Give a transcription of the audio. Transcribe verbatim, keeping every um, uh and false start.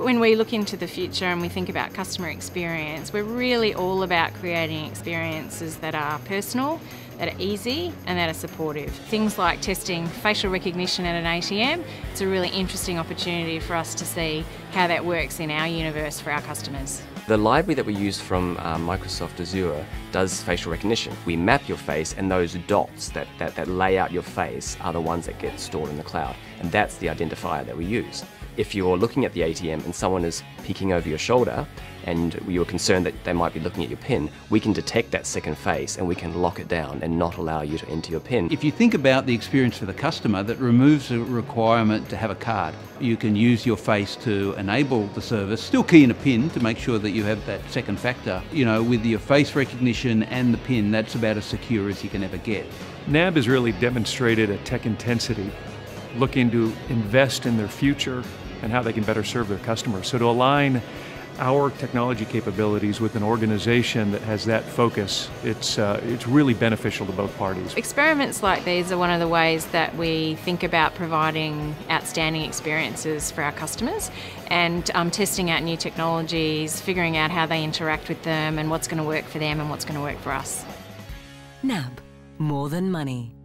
When we look into the future and we think about customer experience, we're really all about creating experiences that are personal, that are easy and that are supportive. Things like testing facial recognition at an A T M, it's a really interesting opportunity for us to see how that works in our universe for our customers. The library that we use from uh, Microsoft Azure does facial recognition. We map your face, and those dots that, that, that lay out your face are the ones that get stored in the cloud, and that's the identifier that we use. If you're looking at the A T M and someone is peeking over your shoulder and you're concerned that they might be looking at your PIN, we can detect that second face and we can lock it down and not allow you to enter your PIN. If you think about the experience for the customer, that removes the requirement to have a card. You can use your face to enable the service, still key in a PIN to make sure that you have that second factor. You know, with your face recognition and the PIN, that's about as secure as you can ever get. NAB has really demonstrated a tech intensity, looking to invest in their future and how they can better serve their customers. So to align our technology capabilities with an organization that has that focus, it's, uh, it's really beneficial to both parties. Experiments like these are one of the ways that we think about providing outstanding experiences for our customers, and um, testing out new technologies, figuring out how they interact with them and what's going to work for them and what's going to work for us. NAB, more than money.